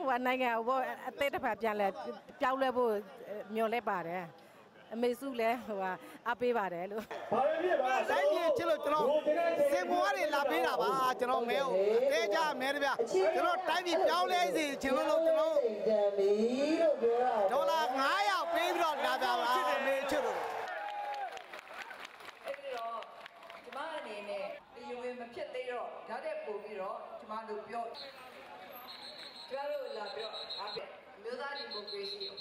One night, I take a pap, Jalevo, Miolepare, Mesule, Apivare. Sebuari Lapira, Jeromeo, Deja, Merida, Tiny Jolezi, Jerome, Dola, Naya, Pedro, Gada, Major.